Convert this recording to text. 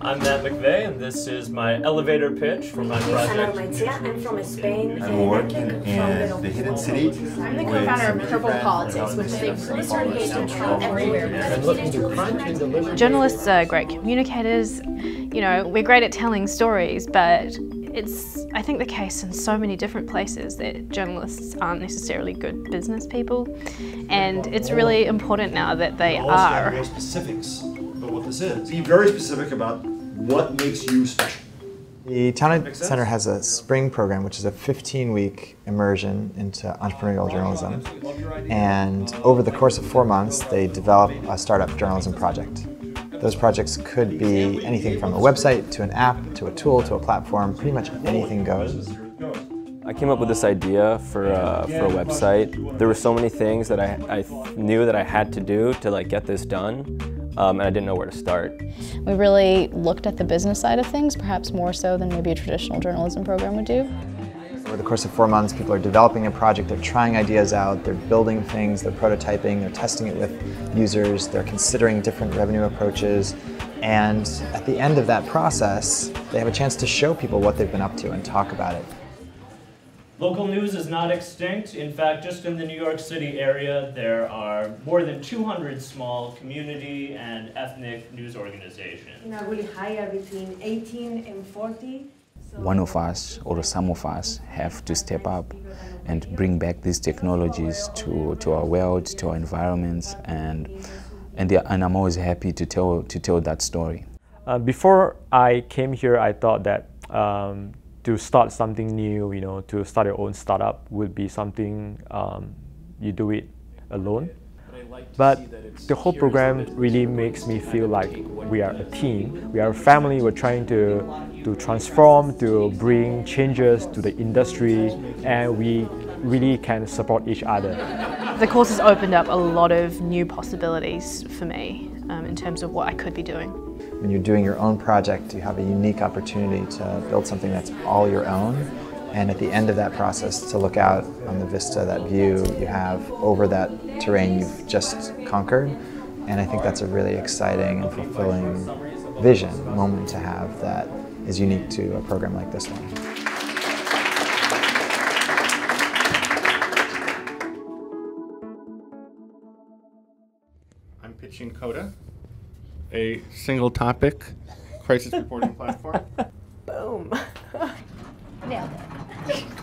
I'm Matt McVeigh, and this is my elevator pitch for my project. I'm from Spain. I'm working in the hidden city. I'm the co-founder of Purple Politics, which is a research based on everywhere. Journalists are great communicators. You know, we're great at telling stories, but it's, I think, the case in so many different places that journalists aren't necessarily good business people, and it's really important now that they are. More specifics about what this is. Be very specific about what makes you special. The Tow-Knight Center has a spring program, which is a 15-week immersion into entrepreneurial journalism, and over the course of 4 months, they develop a startup journalism project. Those projects could be anything from a website, to an app, to a tool, to a platform. Pretty much anything goes. I came up with this idea for a website. There were so many things that I knew that I had to do to like get this done, and I didn't know where to start. We really looked at the business side of things, perhaps more so than maybe a traditional journalism program would do. Over the course of 4 months, people are developing a project, they're trying ideas out, they're building things, they're prototyping, they're testing it with users, they're considering different revenue approaches, and at the end of that process, they have a chance to show people what they've been up to and talk about it. Local news is not extinct. In fact, just in the New York City area, there are more than 200 small community and ethnic news organizations. In our really high are between 18 and 40. One of us, or some of us, have to step up and bring back these technologies to our world, to our environments, and I'm always happy to tell that story. Before I came here, I thought that to start something new, you know, to start your own startup would be something you do it alone. But the whole program really makes me feel like we are a team, we are a family, we're trying to transform, to bring changes to the industry, and we really can support each other. The course has opened up a lot of new possibilities for me in terms of what I could be doing. When you're doing your own project, you have a unique opportunity to build something that's all your own. And at the end of that process, to look out on the vista, that view you have over that terrain you've just conquered. And I think that's a really exciting and fulfilling vision, moment to have that is unique to a program like this one. I'm pitching Coda, a single topic crisis reporting platform. Boom. Nailed it.